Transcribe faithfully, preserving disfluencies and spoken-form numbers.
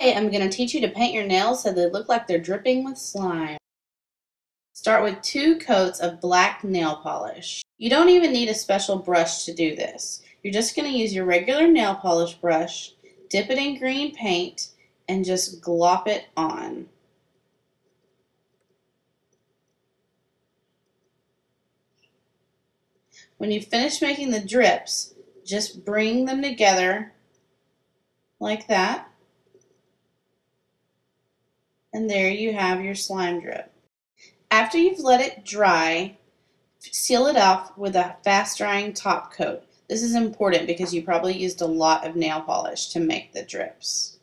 I'm going to teach you to paint your nails so they look like they're dripping with slime. Start with two coats of black nail polish. You don't even need a special brush to do this. You're just going to use your regular nail polish brush, dip it in green paint, and just glop it on. When you finish making the drips, just bring them together like that. And there you have your slime drip. After you've let it dry, seal it off with a fast drying top coat. This is important because you probably used a lot of nail polish to make the drips.